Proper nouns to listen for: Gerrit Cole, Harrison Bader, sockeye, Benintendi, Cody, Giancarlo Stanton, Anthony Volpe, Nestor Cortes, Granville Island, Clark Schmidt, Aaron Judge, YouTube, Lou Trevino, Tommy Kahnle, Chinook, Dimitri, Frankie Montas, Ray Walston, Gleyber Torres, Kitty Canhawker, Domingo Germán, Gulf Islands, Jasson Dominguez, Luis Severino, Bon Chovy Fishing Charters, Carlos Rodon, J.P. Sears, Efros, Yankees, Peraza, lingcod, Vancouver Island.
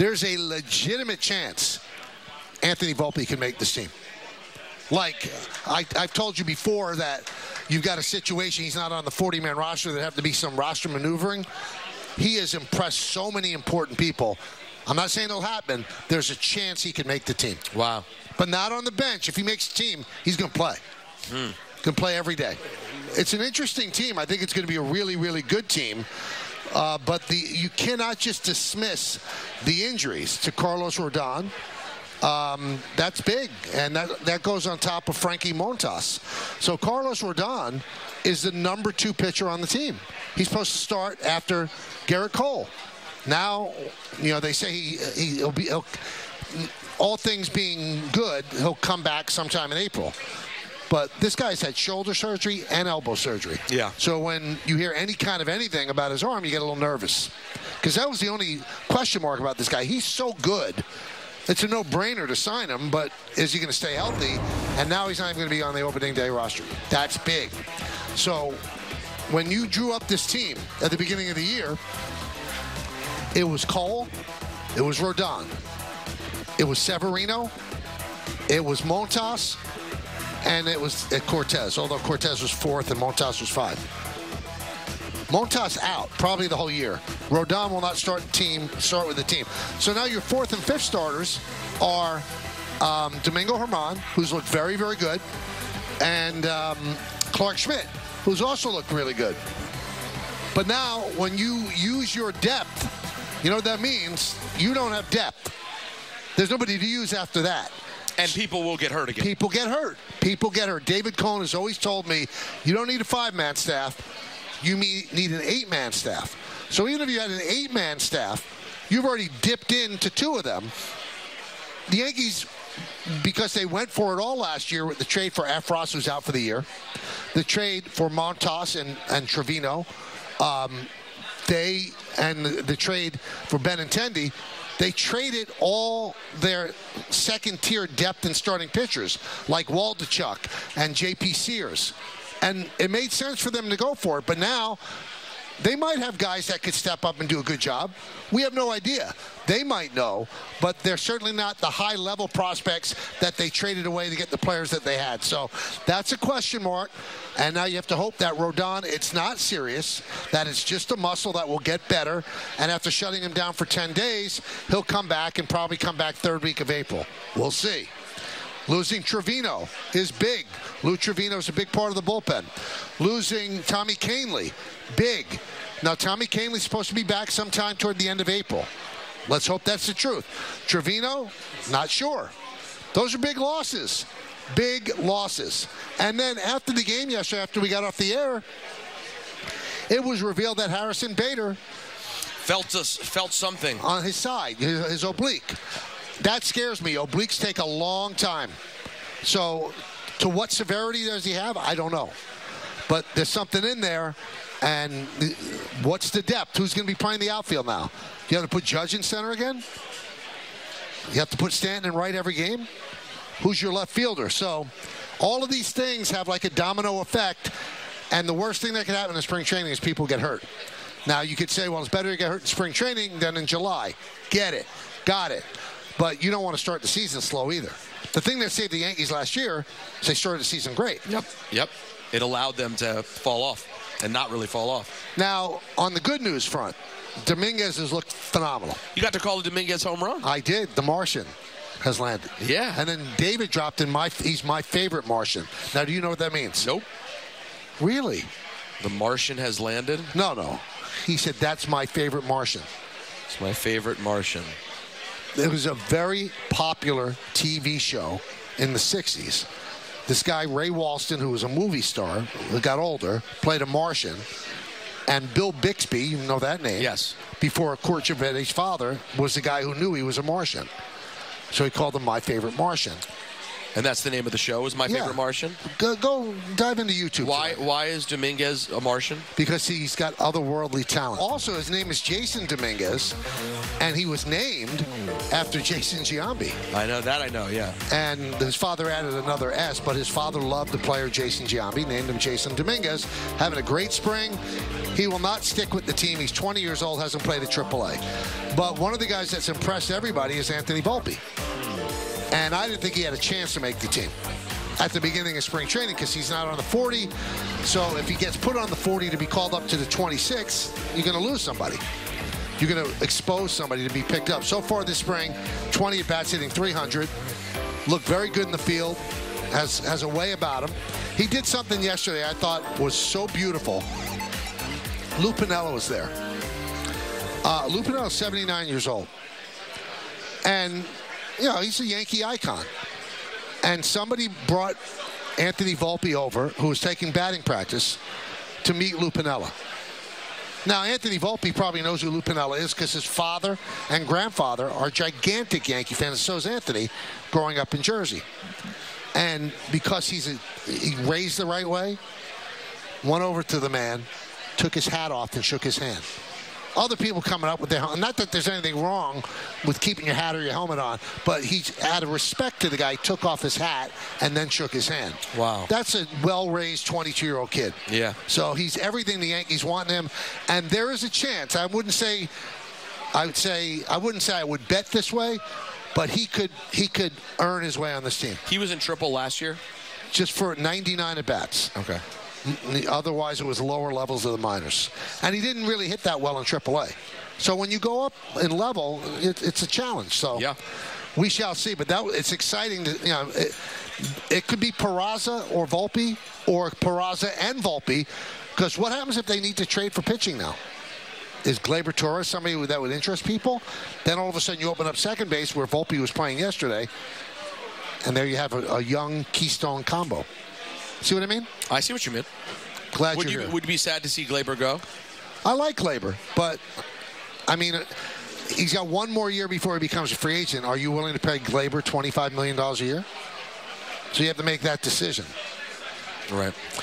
There's a legitimate chance Anthony Volpe can make this team. Like, I've told you before that you've got a situation, he's not on the 40-man roster, there have to be some roster maneuvering. He has impressed so many important people. I'm not saying it'll happen. There's a chance he can make the team. Wow. But not on the bench. If he makes the team, he's going to play. Hmm. Can play every day. It's an interesting team. I think it's going to be a really, really good team. But you cannot just dismiss the injuries to Carlos Rodon. That's big, and that goes on top of Frankie Montas. So Carlos Rodon is the #2 pitcher on the team. He's supposed to start after Gerrit Cole. Now, you know, they say he'll, all things being good, he'll come back sometime in April. But this guy's had shoulder surgery and elbow surgery. Yeah. So when you hear any kind of anything about his arm, you get a little nervous. Because that was the only question mark about this guy. He's so good. It's a no-brainer to sign him, but is he going to stay healthy? And now he's not even going to be on the opening day roster. That's big. So when you drew up this team at the beginning of the year, it was Cole, it was Rodon, it was Severino, it was Montas, and it was Cortes, although Cortes was 4th and Montas was 5th. Montas out probably the whole year. Rodon will not start with the team. So now your 4th and 5th starters are Domingo Germán, who's looked very, very good, and Clark Schmidt, who's also looked really good. But now when you use your depth, you know what that means? You don't have depth. There's nobody to use after that. And people will get hurt again. People get hurt. People get hurt. David Cone has always told me, you don't need a 5-man staff. You need an 8-man staff. So even if you had an 8-man staff, you've already dipped into 2 of them. The Yankees, because they went for it all last year with the trade for Efros, who's out for the year, the trade for Montas and Trevino, and the trade for Benintendi, they traded all their second-tier depth and starting pitchers, like Waldichuk and J.P. Sears. And it made sense for them to go for it, but now they might have guys that could step up and do a good job. We have no idea. They might know, but they're certainly not the high-level prospects that they traded away to get the players that they had. So that's a question mark, and now you have to hope that Rodon, it's not serious, that it's just a muscle that will get better, and after shutting him down for 10 days, he'll come back and probably come back 3rd week of April. We'll see. Losing Trevino is big. Lou Trevino is a big part of the bullpen. Losing Tommy Kahnle, big. Now, Tommy Kahnle is supposed to be back sometime toward the end of April. Let's hope that's the truth. Trevino, not sure. Those are big losses. Big losses. And then after the game yesterday, after we got off the air, it was revealed that Harrison Bader felt something on his side, his oblique. That scares me. Obliques take a long time. So to what severity does he have? I don't know. But there's something in there. And what's the depth? Who's going to be playing the outfield now? You have to put Judge in center again? You have to put Stanton in right every game? Who's your left fielder? So all of these things have like a domino effect. And the worst thing that can happen in spring training is people get hurt. Now, you could say, well, it's better to get hurt in spring training than in July. Get it. Got it. But you don't want to start the season slow either. The thing that saved the Yankees last year is they started the season great. Yep. Yep. It allowed them to fall off and not really fall off. Now, on the good news front, Dominguez has looked phenomenal. You got to call a Dominguez home run. I did. The Martian has landed. Yeah. And then David dropped in he's my favorite Martian. Now, do you know what that means? Nope. Really? The Martian has landed? No, no. He said, that's my favorite Martian. It's my favorite Martian. It was a very popular TV show in the 60s. This guy, Ray Walston, who was a movie star, who got older, played a Martian. And Bill Bixby, you know that name? Yes. Before Corchevetti's father was the guy who knew he was a Martian. So he called him My Favorite Martian. And that's the name of the show, is My Favorite Martian? Go dive into YouTube. Why is Dominguez a Martian? Because he's got otherworldly talent. Also, his name is Jasson Dominguez. And he was named after Jason Giambi. I know that, I know, yeah. And his father added another S, but his father loved the player Jason Giambi, named him Jasson Dominguez. Having a great spring. He will not stick with the team. He's 20 years old, hasn't played at AAA. But one of the guys that's impressed everybody is Anthony Volpe. And I didn't think he had a chance to make the team at the beginning of spring training because he's not on the 40. So if he gets put on the 40 to be called up to the 26, you're going to lose somebody. You're going to expose somebody to be picked up. So far this spring, 20 at-bats hitting .300. Looked very good in the field. Has a way about him. He did something yesterday I thought was so beautiful. Lou Piniella was there. Lou Piniella, 79 years old. And, you know, he's a Yankee icon. And somebody brought Anthony Volpe over, who was taking batting practice, to meet Lou Piniella. Now, Anthony Volpe probably knows who Lou Piniella is because his father and grandfather are gigantic Yankee fans, and so is Anthony, growing up in Jersey. And because he raised the right way, went over to the man, took his hat off, and shook his hand. Other people coming up with their helmet. Not that there's anything wrong with keeping your hat or your helmet on, but he, out of respect to the guy, took off his hat and then shook his hand. Wow. That's a well-raised 22-year-old kid. Yeah. So he's everything the Yankees want him, and there is a chance. I wouldn't say I would bet this way, but he could earn his way on this team. He was in triple last year? Just for 99 at-bats. Okay. Otherwise, it was lower levels of the minors. And he didn't really hit that well in AAA. So when you go up in level, it's a challenge. So yeah, we shall see. But that it's exciting. To, you know, it could be Peraza or Volpe or Peraza and Volpe. Because what happens if they need to trade for pitching now? Is Gleyber Torres somebody that would interest people? Then all of a sudden you open up second base where Volpe was playing yesterday. And there you have a young Keystone combo. See what I mean? I see what you mean. Glad you're here. Would you be sad to see Gleyber go? I like Gleyber, but, I mean, he's got one more year before he becomes a free agent. Are you willing to pay Gleyber $25 million a year? So you have to make that decision. Right.